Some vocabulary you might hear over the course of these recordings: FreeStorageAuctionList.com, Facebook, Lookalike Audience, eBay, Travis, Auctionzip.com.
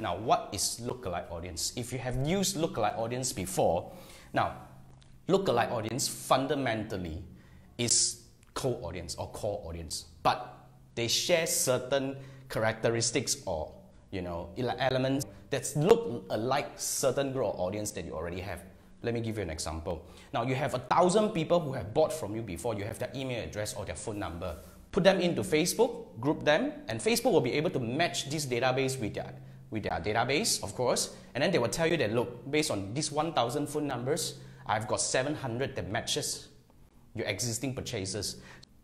Now, what is lookalike audience? If you have used lookalike audience before, now, lookalike audience fundamentally is co-audience or core audience, but they share certain characteristics or, you know, elements that look alike certain group of audience that you already have. Let me give you an example. Now, you have 1,000 people who have bought from you before. You have their email address or their phone number. Put them into Facebook, group them, and Facebook will be able to match this database with their database, of course. And then they will tell you that, look, based on these 1,000 phone numbers, I've got 700 that matches your existing purchases.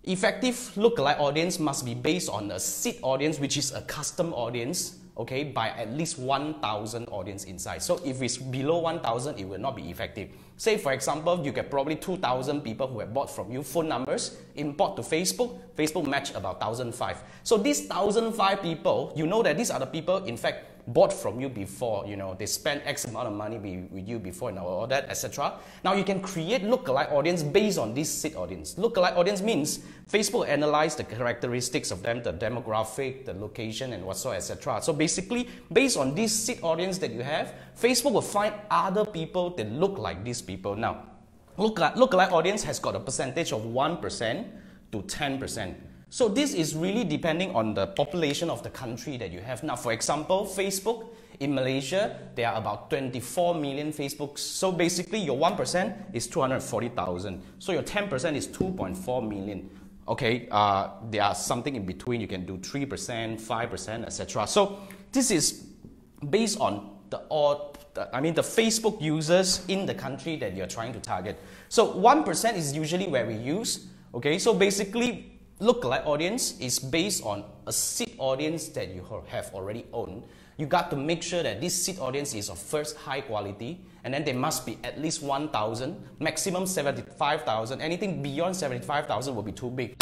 Effective lookalike audience must be based on a seed audience, which is a custom audience, okay, by at least 1,000 audience inside. So if it's below 1,000, it will not be effective. Say, for example, you get probably 2,000 people who have bought from you phone numbers, import to Facebook, Facebook match about 1,005. So these 1,005 people, you know that these are the people, in fact, bought from you before, you know, they spent X amount of money with you before and all that, etc. Now you can create lookalike audience based on this seed audience. Lookalike audience means Facebook analyze the characteristics of them, the demographic, the location, and whatsoever, etc. So basically, based on this seed audience that you have, Facebook will find other people that look like these people. Now, lookalike audience has got a percentage of 1% to 10%. So this is really depending on the population of the country that you have. Now, for example, Facebook in Malaysia, there are about 24 million Facebooks. So basically, your 1% is 240,000. So your 10% is 2.4 million. Okay, there are something in between. You can do 3%, 5%, etc. So this is based on the Facebook users in the country that you're trying to target. So 1% is usually where we use. Okay, so basically, lookalike audience is based on a seed audience that you have already owned. You got to make sure that this seed audience is of first high quality, and then they must be at least 1,000, maximum 75,000. Anything beyond 75,000 will be too big.